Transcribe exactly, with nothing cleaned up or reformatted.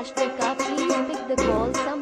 Cash precautions pick the call some